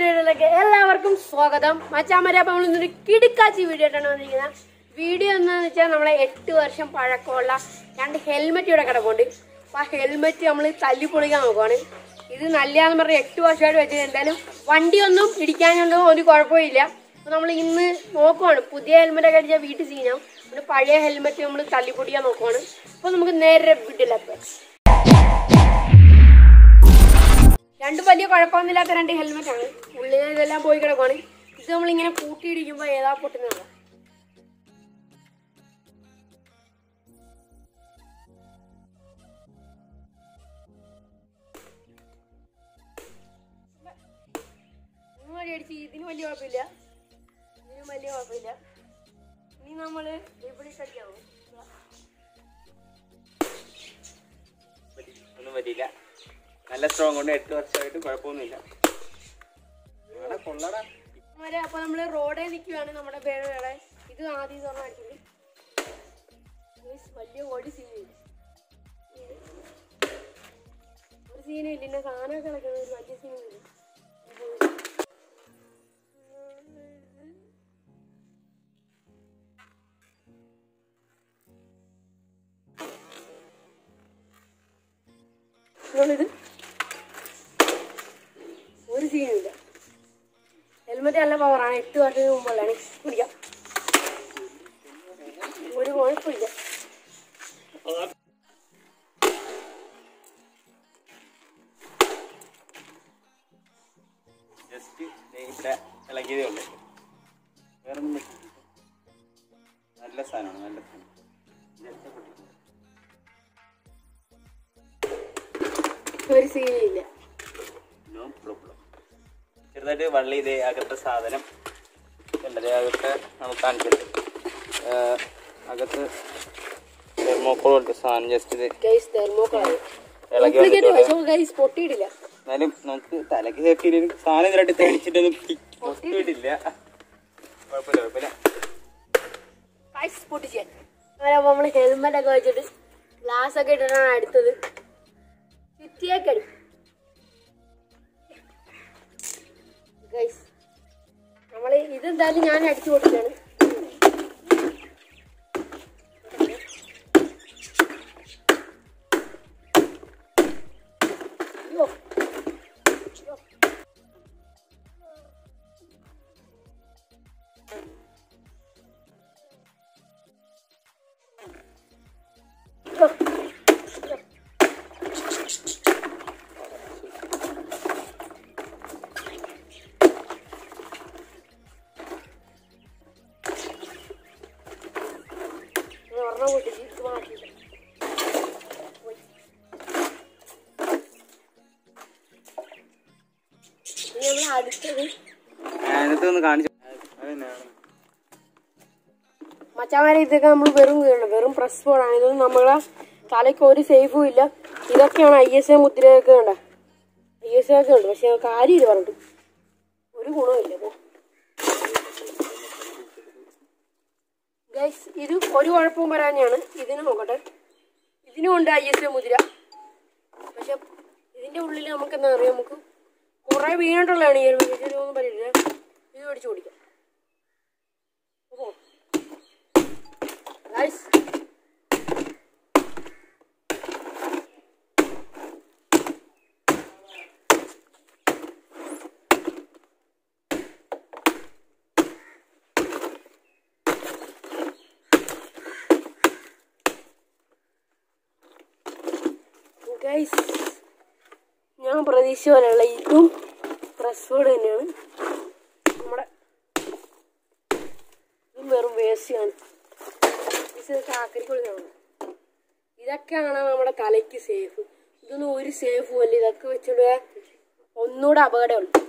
എല്ലാവർക്കും സ്വാഗതം. മച്ചാമരപ്പം നമ്മളിന്നൊരു കിടുക്കാച്ചി വീഡിയോ ആയിട്ടാണ് വന്നിരിക്കുന്നത്. വീഡിയോ എന്താണെന്ന് വെച്ചാൽ നമ്മളെ 8 വർഷം പഴക്കമുള്ള 2 ഹെൽമെറ്റ് ഇവിടെ കിടപ്പുണ്ട്. അപ്പോൾ ആ ഹെൽമെറ്റ് നമ്മൾ തല്ലി പൊളിക്കാൻ നോക്കുവാണ്. ഇത് നല്ലതാണെന്ന് പറഞ്ഞാൽ 8 വർഷമായിട്ട് വെച്ചത്. എന്തായാലും വണ്ടിയൊന്നും ഇടിക്കാനൊന്നും ഒരു കുഴപ്പമില്ല. അപ്പോൾ നമ്മൾ ഇന്ന് നോക്കുവാണ്, പുതിയ ഹെൽമെറ്റൊക്കെ അടിച്ചാൽ വീട്ടിൽ ചെയ്യാം. പിന്നെ പഴയ ഹെൽമെറ്റ് നമ്മൾ തല്ലി പൊടിക്കാൻ നോക്കുവാണ്. അപ്പോൾ നമുക്ക് നേരെ വീട്ടിലെത്താം. 2 വലിയ കുഴപ്പമൊന്നുമില്ലാത്ത 2 ഹെൽമെറ്റാണ്. ഉള്ളിൽ ഇതെല്ലാം പോയി കിടക്കുവാണ്. ഇത് നമ്മളിങ്ങനെ കൂട്ടിയിടിക്കുമ്പോൾ ഏതാ പൊട്ടുന്നതാണ്. അടിച്ച് ഇതിന് വലിയ കുഴപ്പമില്ല, ഇതിനും വലിയ കുഴപ്പമില്ല. ഇനി നമ്മൾ ഇവിടെ കടിക്കാവും, ഒന്നും പറ്റിയില്ല. നല്ല സ്ട്രോങ് കൊണ്ട് 8 വർഷമായിട്ട് കുഴപ്പമൊന്നുമില്ല. അപ്പൊ നമ്മള് റോഡേ നിൽക്കുകയാണ്. നമ്മുടെ പേരുടെ ഇത് ആദ്യം തുറന്നടിച്ചത് വലിയ ഓടി സീനില്ല, ഒരു സീനില്ല. എന്നെ സാധനം കിടക്കുന്നത് ഒരു വലിയ സീനില്ല. ഇത് ഒരു സീനില്ല. ഹെൽമെറ്റ് നല്ല പവറാണ്. 8 വർഷത്തിന് മുമ്പുള്ളതാണ്. കുടിക്കാം, ഒരു കുഴപ്പമില്ല. ജസ്റ്റ് ഇവിടെ ഇളകിയതേ ഉള്ളൂ, വേറൊന്നും. നല്ല സാധനമാണ്, നല്ല സാധനം. ഒരു സീനില്ല, നോ പ്രോബ്ലം. ചെറുതായിട്ട് വള്ളി ഇതേ അകത്തെ സാധനം ഉണ്ടല്ലേ, അകത്തെ നമുക്ക് കാണിച്ചിട്ട് അകത്ത് തെർമോക്കോൾ ഉണ്ട് സാധനം. ജസ്റ്റ് എന്നാലും നമുക്ക് തലക്ക് സേഫ്റ്റി സാധനം ഇതിലായിട്ട് തേടിച്ചിട്ടൊന്നും പൊട്ടിയിട്ടില്ല. കുഴപ്പമില്ല, കുഴപ്പമില്ല. നമ്മൾ ഹെൽമെറ്റ് ഒക്കെ വെച്ചിട്ട് ഗ്ലാസ് ഒക്കെ ഇട്ടിട്ടാണ് അടുത്തത്. ഇതെന്തായാലും ഞാൻ അടിച്ചു കൊടുക്കുകയാണ്. മച്ചാമാരെ ഇതൊക്കെ നമ്മൾ വെറും പ്രസ് ബോർഡാണ്. ഇതൊന്നും നമ്മളെ തലയ്ക്ക് ഒരു സേഫും ഇല്ല. ഇതൊക്കെയാണ് ISA മുദ്രയൊക്കെ ഉണ്ട്, ISA ഒക്കെ ഉണ്ട്. പക്ഷെ കാര്യമില്ല, പറഞ്ഞിട്ട് ഒരു ഗുണമില്ല. ഗൈസ്, ഇത് ഒരു കുഴപ്പവും വരാനാണ്. ഇതിന് നോക്കട്ടെ, ഇതിനുമുണ്ട് ISA മുദ്ര. പക്ഷെ ഇതിന്റെ ഉള്ളിൽ നമുക്ക് എന്താ അറിയാം, നമുക്ക് കുറെ വീണിട്ടുള്ളതാണ്. ഈ ഒരു ഒന്നും പറ്റില്ല. ഇത് മേടിച്ചു കുടിക്കാം. ഞാൻ പ്രതീക്ഷ പോലെയുള്ള ഇതും പ്രസ്വേഡ് തന്നെയാണ്. നമ്മുടെ ഇതും വെറും വേസ്റ്റാണ്. ആക്കരിക്കൊള്ളിയാണ്. ഇതൊക്കെയാണ് നമ്മുടെ തലയ്ക്ക് സേഫ്. ഇതൊന്നും ഒരു സേഫും അല്ല. ഇതൊക്കെ വെച്ചിട്ട് ഒന്നുകൂടെ അപകടമുള്ളൂ.